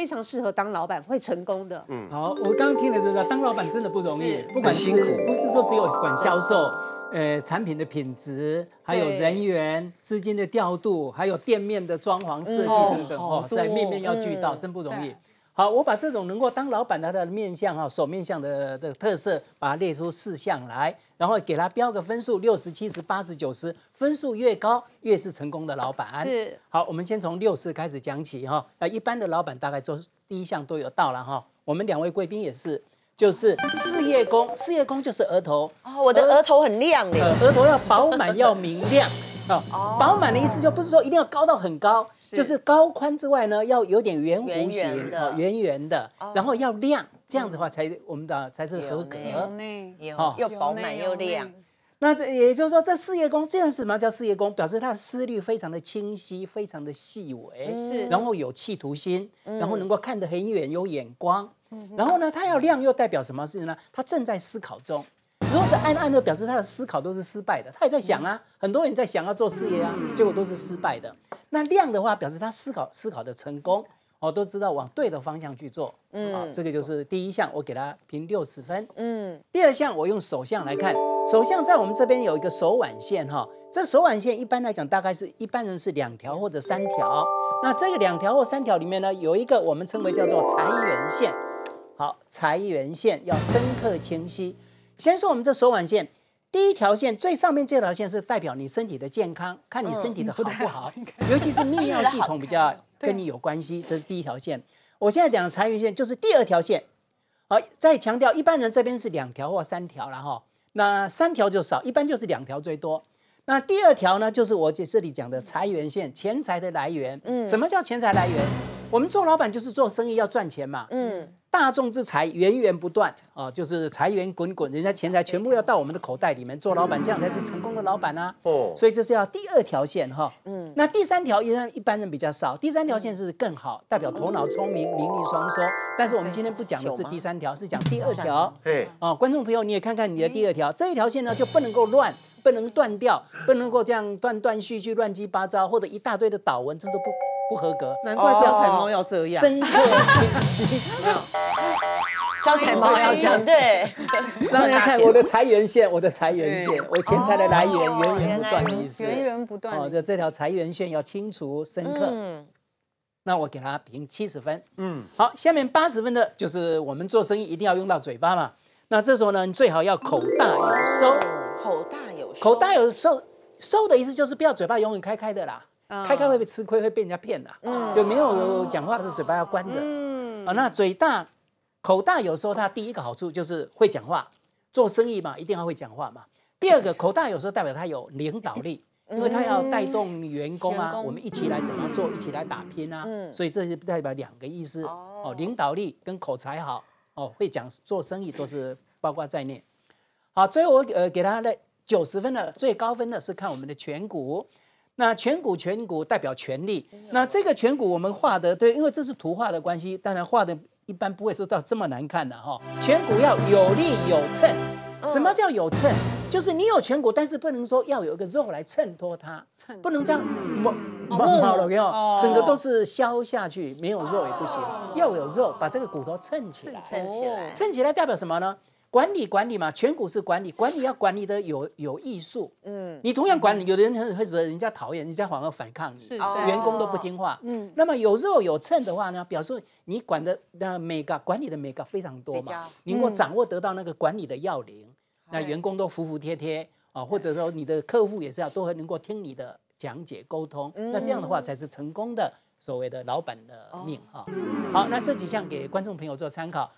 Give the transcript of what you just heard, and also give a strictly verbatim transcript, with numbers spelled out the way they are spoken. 非常适合当老板，会成功的。嗯，好，我刚刚听了就知道，当老板真的不容易，不管辛苦，不是说只有管销售。 呃，产品的品质，还有人员、资金的调度，还有店面的装潢设计等等，哦，在面面要俱到，真不容易。好，我把这种能够当老板的他的面相哈，手面相的的特色，把它列出四项来，然后给他标个分数，六十七十八十九十，分数越高越是成功的老板。是。好，我们先从六十开始讲起哈。那一般的老板大概都第一项都有到了哈。我们两位贵宾也是。 就是事业宫，事业宫就是额头哦，我的额头很亮哎，额头要饱满，要明亮啊。饱满的意思就不是说一定要高到很高，就是高宽之外呢，要有点圆弧形的，圆圆的，然后要亮，这样子的话才我们的才是合格。有又饱满又亮。那这也就是说，这事业宫这样什么叫事业宫？表示他的思虑非常的清晰，非常的细微，然后有企图心，然后能够看得很远，有眼光。 然后呢，它要亮又代表什么事情呢？它正在思考中。如果是暗暗的，表示他的思考都是失败的。他也在想啊，很多人在想要做事业啊，结果都是失败的。那亮的话，表示他思考思考的成功，哦，都知道往对的方向去做。嗯、哦，这个就是第一项，我给他评六十分。嗯，第二项我用手相来看，手相在我们这边有一个手腕线哈、哦，这手腕线一般来讲大概是一般人是两条或者三条。那这个两条或三条里面呢，有一个我们称为叫做财源线。 好，财源线要深刻清晰。先说我们这手腕线，第一条线最上面这条线是代表你身体的健康，看你身体的好不好，嗯、尤其是泌尿系统比较跟你有关系，这是第一条线。我现在讲的财源线就是第二条线。好，再强调，一般人这边是两条或三条了哈，那三条就少，一般就是两条最多。那第二条呢，就是我这里讲的财源线，钱财的来源。嗯，什么叫钱财来源？我们做老板就是做生意要赚钱嘛。嗯。 大众之财源源不断啊，就是财源滚滚，人家钱财全部要到我们的口袋里面。做老板这样才是成功的老板啊！哦，所以这是要第二条线哈。嗯，那第三条一般一般人比较少，第三条线是更好，代表头脑聪明、名利双收。但是我们今天不讲的是第三条，是讲第二条。对啊，观众朋友你也看看你的第二条，这一条线呢就不能够乱，不能断掉，不能够这样断断续续、乱七八糟，或者一大堆的倒文，这都不。 不合格，难怪招财猫要这样，深刻清晰。招财猫要这样，对。让大家看我的财源线，我的财源线，我钱财的来源源源不断的意思，源源不断。哦，就这条财源线要清楚深刻。嗯。那我给他评七十分。嗯。好，下面八十分的就是我们做生意一定要用到嘴巴嘛。那这时候呢，你最好要口大有收。口大有收。口大有收，收的意思就是不要嘴巴永远开开的啦。 开开会被吃亏，会被人家骗的，嗯、就没有讲话的时候嘴巴要关着。嗯、啊，那嘴大、口大有时候它第一个好处就是会讲话，做生意嘛一定要会讲话嘛。第二个，口大有时候代表他有领导力，因为他要带动员工啊，嗯、我们一起来怎么做，一起来打拼啊。嗯、所以这是代表两个意思哦，领导力跟口才好哦，会讲做生意都是包括在内。好，最后我呃给他的九十分的最高分的是看我们的颧骨。 那颧骨，颧骨代表权力。那这个颧骨我们画的对，因为这是图画的关系，当然画的一般不会说到这么难看的哈。颧骨要有力有衬，什么叫有衬？就是你有颧骨，但是不能说要有一个肉来衬托它，不能这样抹抹好了没有？整个都是削下去，没有肉也不行，要有肉把这个骨头衬起来，衬起来，衬起来代表什么呢？ 管理管理嘛，颧骨是管理，管理要管理的有有艺术。嗯，你同样管理，有的人很会惹人家讨厌，人家反而反抗你，员工都不听话。嗯，那么有肉有秤的话呢，表示你管的那每个管理的每个非常多嘛，你能够掌握得到那个管理的要领，那员工都服服帖帖啊，或者说你的客户也是要都能够听你的讲解沟通，那这样的话才是成功的所谓的老板的命啊。好，那这几项给观众朋友做参考。